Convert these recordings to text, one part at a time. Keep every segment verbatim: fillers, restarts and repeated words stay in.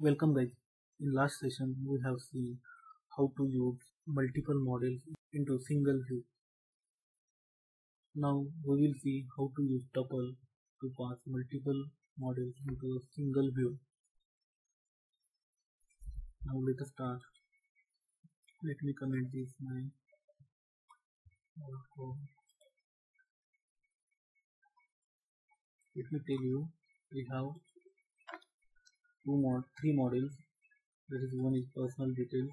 Welcome guys, in last session we have seen how to use multiple models into single view. Now we will see how to use tuple to pass multiple models into a single view. Now let us start. Let me comment this line. Let me tell you, we have two mod three models. That is, one is personal details.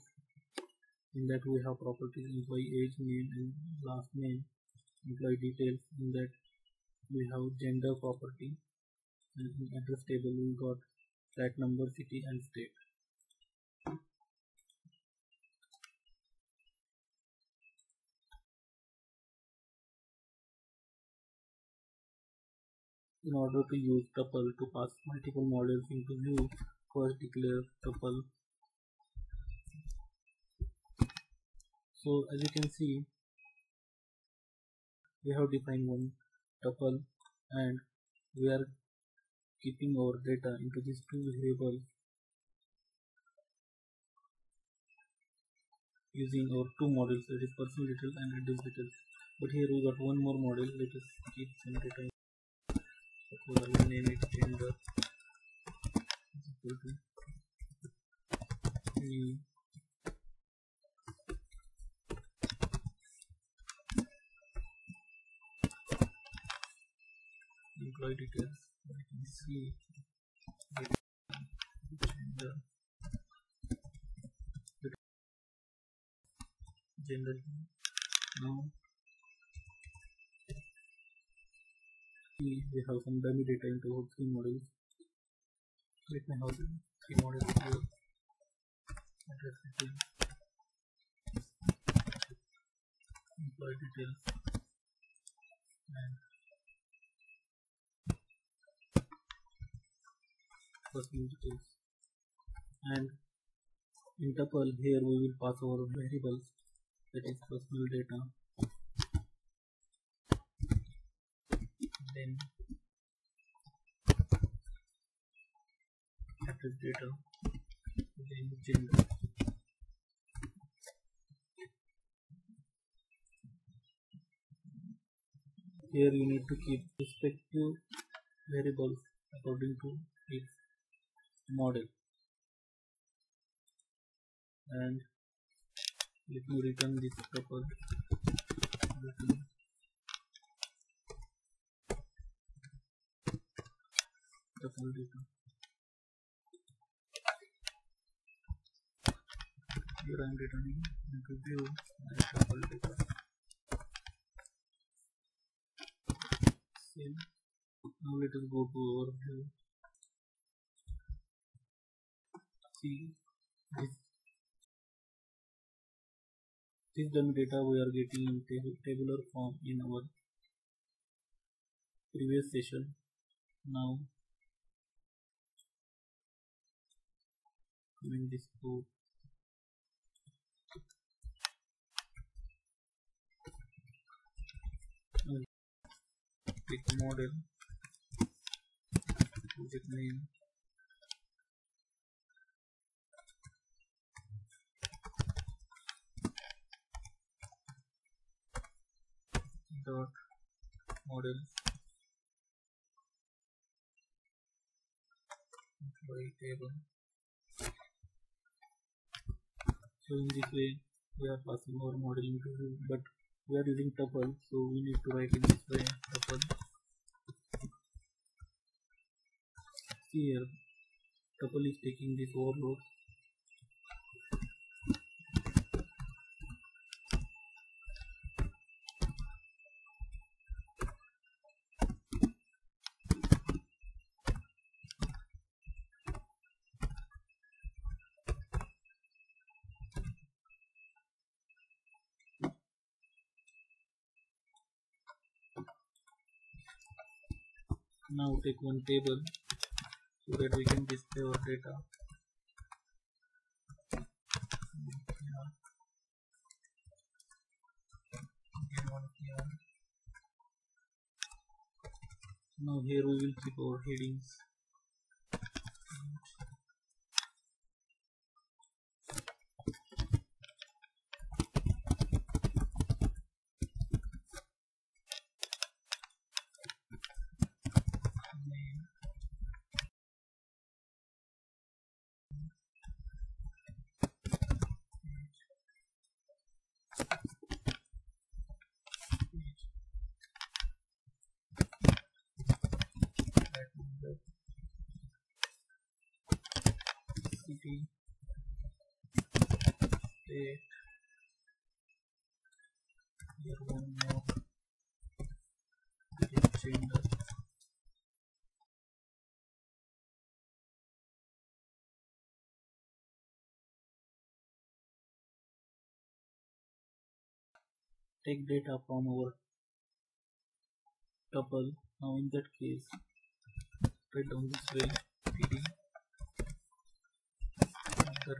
In that we have properties employee age, name and last name. Employee details, in that we have gender property, and in address table we got flat number, city and state. In order to use tuple to pass multiple models into view, first declare tuple. So as you can see, we have defined one tuple and we are keeping our data into these two variables using our two models, that is personal details and address details. But here we got one more model. Let us keep some data. So I will name it gender is equal to new employee details. I can see gender gender now. We have some dummy data into our three models. Let me have three models here. Address details, employee details, and personal details. And in tuple here we will pass our variables, that is personal data. Then address data, then gender. Here you need to keep respective variables according to its model. And let me return this tuple. Tuple data. Here I am returning into view and tuple data. Same. Now let us go to our view. See this. This dummy data we are getting in tab tabular form in our previous session. Now in this code, click model, project name, dot model, employee table. So in this way we are passing our model into view, but we are using tuple, so we need to write in this way tuple. See here, tuple is taking this overload. Now take one table so that we can display our data. Now here we will keep our headings. P P de mi hermano de China. Take data from our tuple. Now in that case, write down this way pd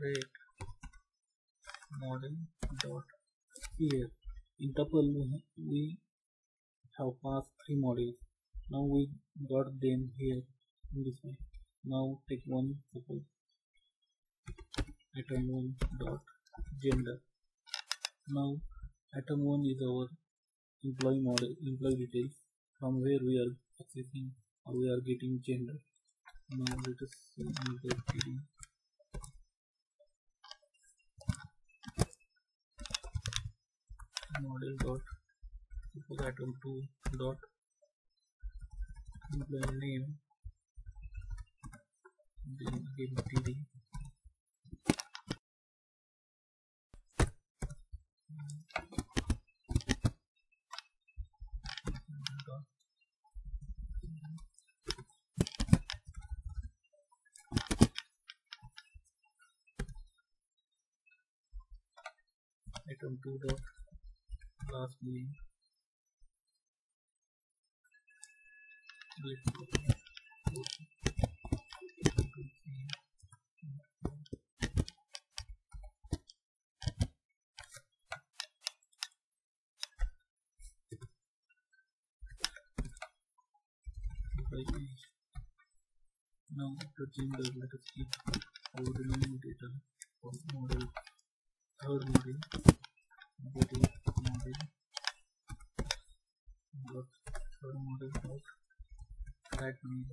rate model dot here. In tuple we have passed three models. Now we got them here in this way. Now take one tuple item one dot gender. Now item one is our employee model, employee details, from where we are accessing or we are getting gender. Now let us see the P D. Model dot item two dot employee name, then again P D. Item two dot last name. Now after gender, let us keep our remaining data for model, third model. Body model dot third model dot right name.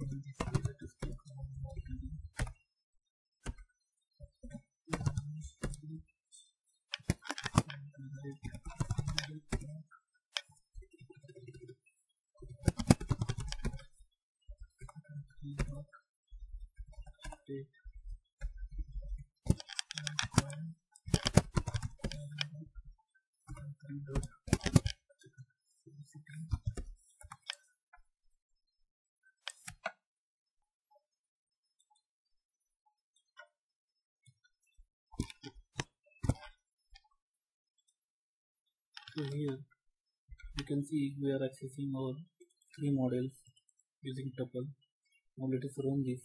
In this way, let us click on model. So here you can see we are accessing our three models using tuple. Now let us run this.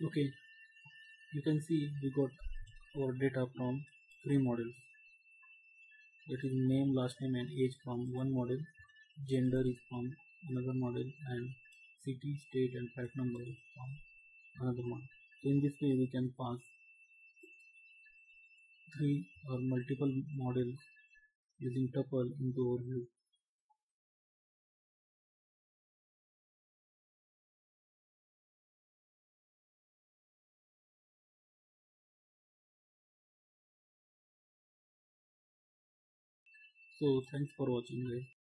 Okay, you can see we got our data from three models, that is name, last name and age from one model, gender is from another model, and city, state and flight number is from another model. So in this way we can pass three or multiple models using tuple into our view. So thanks for watching guys.